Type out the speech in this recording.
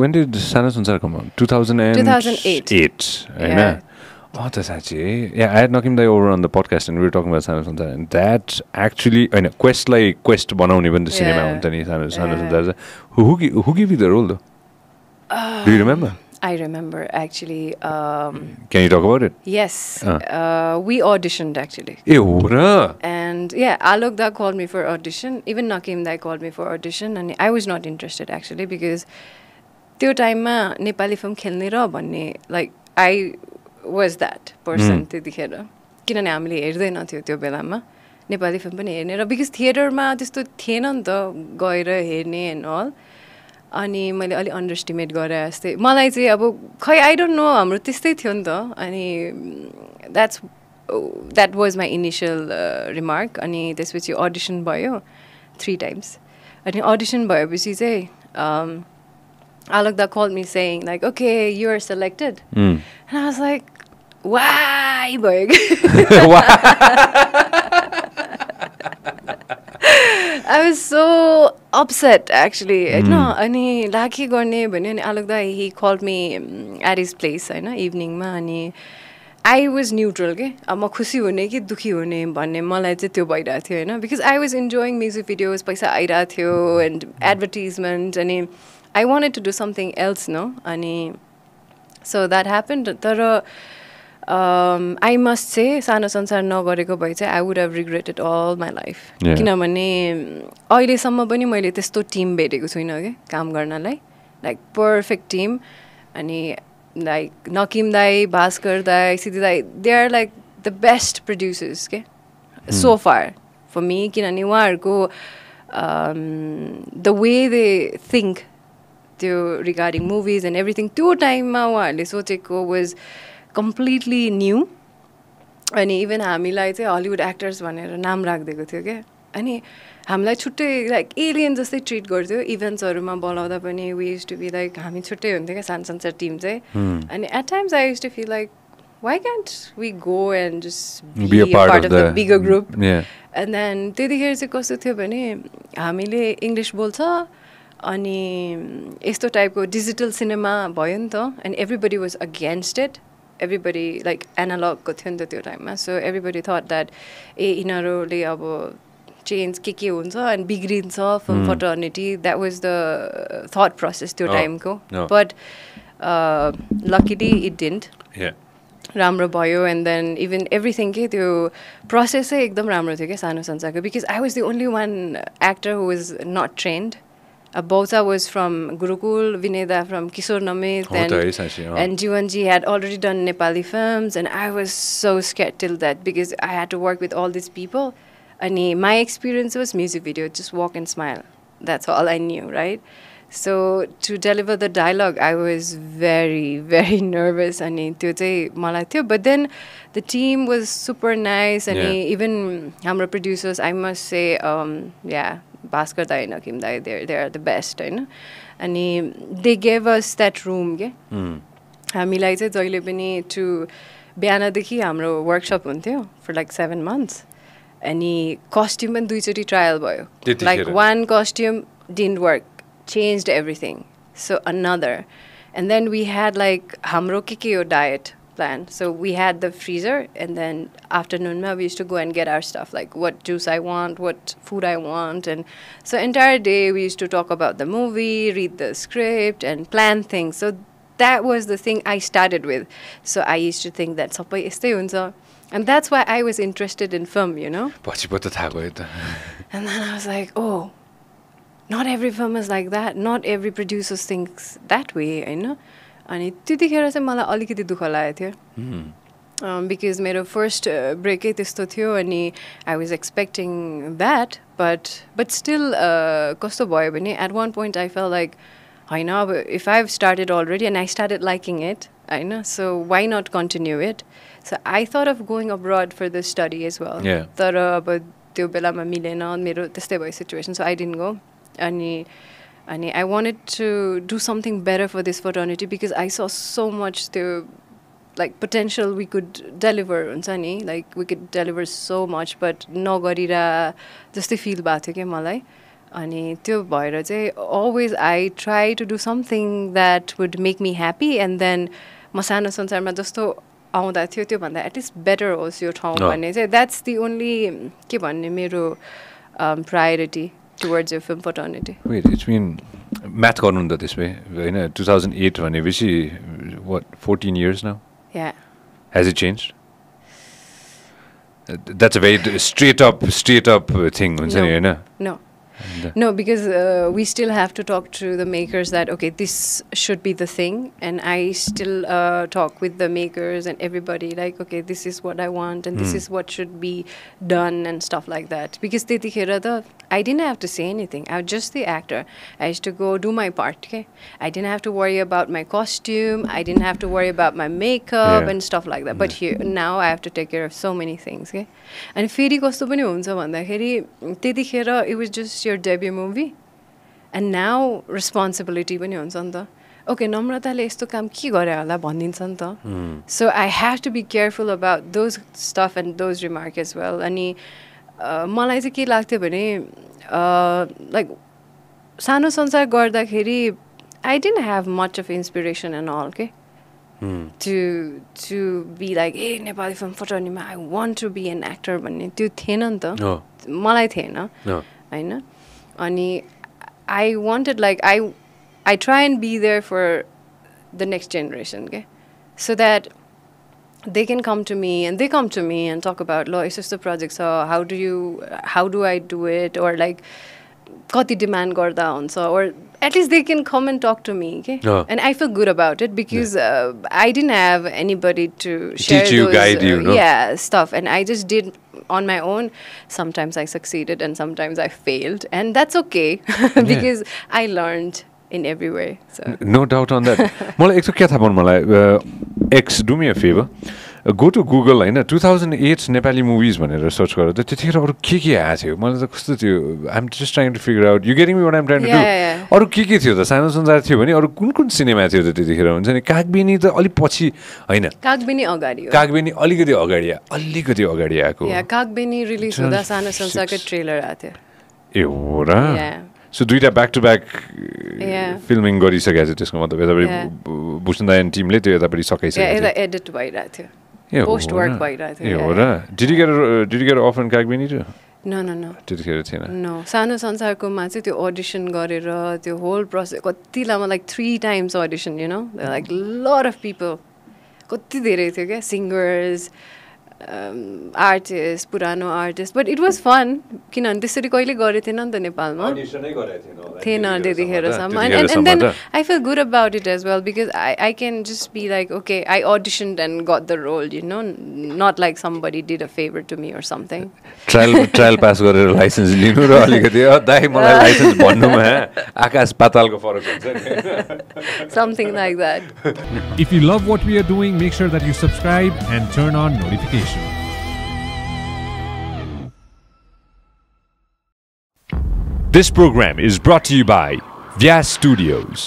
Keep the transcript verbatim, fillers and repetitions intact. when did Sano Sansar come out? two thousand eight. two thousand eight. Yeah. Oh, that's actually, yeah, I had Nakim Dai over on the podcast and we were talking about Sano Sansar, and that actually, I know, quest like quest बनाउने even the cinema Sano Sansar. Who who who gave you the role though? Um, Do you remember? I remember actually. Um, Can you talk about it? Yes, uh. Uh, we auditioned actually. Eura. And yeah, Alok Dai called me for audition. Even Nakim Dai called me for audition, and I was not interested actually because त्यो टाइममा Nepali film खेल्ने र भन्ने, like I was that person त्यतिखेर किनभने हामीले हेर्दैन थियो त्यो बेलामा नेपाली फिल्म पनि हेर्ने र because थिएटरमा त्यस्तो थिएन नि त गएर हेर्ने and all. अनि मैले अलि underestimate गरे जस्तै मलाई चाहिँ अब खै I don't know हाम्रो त्यस्तै थियो नि त अनि that's that was my initial uh, remark. अनि त्यसपछि audition भयो three times अनि audition भएपछि चाहिँ um Alok Dai called me saying like, okay, you are selected. Mm. And I was like, why? I was so upset actually. Mm. No, ani laki garne bhanyo ani Alok Dai he called me at his place, haina, evening ma ani I was neutral ke. Ma khushi hune ki dukhi hune bhanne malai chai tyo bhairako thyo haina because I was enjoying music videos, paisa airako thyo and advertisement ani I wanted to do something else, no? Ani, so that happened. Tara, um, I must say, Sano Sansar nagareko bhaye chahi, I would have regretted all my life. Kinabhane, ahilesamma pani maile testo team bheteko chuina ke, kaam garnalai. Like perfect team. Ani, like Nakim Dai, Baskar Dai, Sidhi Dai, they are like the best producers ke, hmm. so far for me. Kinabhane waharko, um, the way they think. Regarding movies and everything, two time Lesoteko was completely new. And even Hamila Hollywood actors भनेर नाम राख्दिएको थियो के अनि हामीलाई छुट्टै like alien जस्तै treat गर्थ्यो इभेन्ट्सहरुमा बोलाउँदा पनि we used to be like हामी छुट्टै हुन्थ्यो के Sano Sansar team चाहिँ अनि at times I used to feel like why can't we go and just be, be a, part a part of, of the, the bigger group? Yeah. And then त्यतिखेर चाहिँ कस्तो थियो भने हामीले English बोल्छ अनि यस्तो टाइपको डिजिटल सिनेमा भयो नि त and everybody was against it. Everybody like analog को थियो नि त त्यो टाइममा, so everybody thought that ए इनारोले अब चेन्ज के के हुन्छ and बिग्रिन्छ from fraternity. That was the thought process त्यो टाइमको. No. But uh, luckily it didn't. Yeah. राम्रो भयो and then even everything के त्यो process है एकदम राम्रो थियो के Sano Sansarको because I was the only one actor who was not trained. Uh, Bhauta was from Gurukul, Vineda from Kisor Namit, oh, and, oh. and Jiwanji had already done Nepali films, and I was so scared till that because I had to work with all these people. And my experience was music video, just walk and smile. That's all I knew, right? So to deliver the dialogue, I was very, very nervous. But then the team was super nice, and yeah. even our producers, I must say, um, yeah. Baskar Dai, Nakim Dai, they're, they're the best, you know. And he, they gave us that room. Mm. To Biana workshop for like seven months. And he costume and duichoti trial boy. Like one costume didn't work, changed everything. So another. And then we had like Hamro Kikyo diet plan. So we had the freezer, and then afternoon we used to go and get our stuff, like what juice I want, what food I want, and so entire day we used to talk about the movie, read the script, and plan things. So that was the thing I started with. So I used to think that sabai yestai huncha, and that's why I was interested in film, you know. And then I was like, oh, not every film is like that. Not every producer thinks that way, you know. अनि त्यतिखेर चाहिँ मलाई अलिकति दुख लाग्यो थियो because मेरो first break त्यस्तो थियो अनि I was expecting that, but but still कस्तो भयो भने at one point I felt like I know if I've started already and I started liking it, I know, so why not continue it? So I thought of going abroad for the study as well. Yeah. तर अब त्यो बेलामा मिलेन मेरो त्यस्तै भयो situation, so I didn't go. अनि And I wanted to do something better for this fraternity because I saw so much the like potential we could deliver. Like we could deliver so much, but no garira just the feel bate ke malai. Ani tyo bhayera chai always I try to do something that would make me happy, and then ma sano sansar ma jasto aunda thyo tyo bhanda at least better hoस् yo ठाउँ भन्ने चाहिँ that's the only के भन्ने मेरो um, priority towards your film fraternity. Wait, it's been math garnu hunta त्यसमै two thousand eight भनेपछि what fourteen years now? Yeah. Has it changed? That's a very straight up straight up thing. No. No. No, because uh, we still have to talk to the makers that, okay, this should be the thing. And I still uh, talk with the makers and everybody like, okay, this is what I want and mm. this is what should be done and stuff like that. Because I didn't have to say anything. I was just the actor. I used to go do my part. Okay? I didn't have to worry about my costume. I didn't have to worry about my makeup yeah. and stuff like that. But here now I have to take care of so many things. Okay? And it was just your your debut movie, and now responsibility bani huncha ni ta. Okay, Namrata le yesto kaam ke gare hola bhandincha ni ta. So I have to be careful about those stuff and those remarks as well. Ani malai chai ke lagthyo bhane like Sano Sansar garda kheri I didn't have much of inspiration and all, okay? Mm. To to be like, hey, Nepali film fraternity ma I want to be an actor bhanne tyo thiena ni ta. No. Malai thiena. No. I know. Ani, I wanted like I, I try and be there for the next generation, okay? So that they can come to me and they come to me and talk about law is just the project. So how do you, how do I do it, or like, kati demand garda huncha, or at least they can come and talk to me, okay? No. And I feel good about it because yeah. uh, I didn't have anybody to share teach you, those, guide you, uh, no? yeah, stuff, and I just did. On my own, sometimes I succeeded and sometimes I failed, and that's okay because yeah. I learned in every way. So. No doubt on that. uh, X, do me a favor, uh, go to Google. I know two thousand eight Nepali movies when I research it. I'm just trying to figure out. You getting me what I'm trying to yeah, do? Or kiki थियो the Sano Sansar थियो भने अरु कुन कुन cinema थियो त त्यतिखेर हुन्छ नि कागबेनी त अलि पछि हैन कागबेनी अगाडि हो कागबेनी अलिकति अगाडि अलिकति अगाडि आको या कागबेनी रिलिज हुँदा Sano Sansar को ट्रेलर आथ्यो ए हो र या So do it back to back yeah. filming gori sakayo त्यसको मतलब यतापरि भूषण दाइ and team ले त्यो यतापरि सकाइसक्यो या एडिट भइरा थियो पोस्ट वर्क भइरा थियो हो र did you get a, did you get off on Kagmini too? No no no. Did you get it? No. Sano Sansar को मा चाहिँ त्यो audition गरेर त्यो whole process कति लामो like three times audition, you know? There like lot of people कति धेरै थियो के singers Um, artists, Purano artists, but it was fun. Kinan, this is really good. Nepal ma. And then I feel good about it as well because I I can just be like, okay, I auditioned and got the role. You know, not like somebody did a favor to me or something. Trial trial pass गरेर license लिनु र अलिकति दाइ मलाई license भन्नुमा आकाश पातालको फरक हुन्छ. Something like that. If you love what we are doing, make sure that you subscribe and turn on notifications. This program is brought to you by Vyas Studios.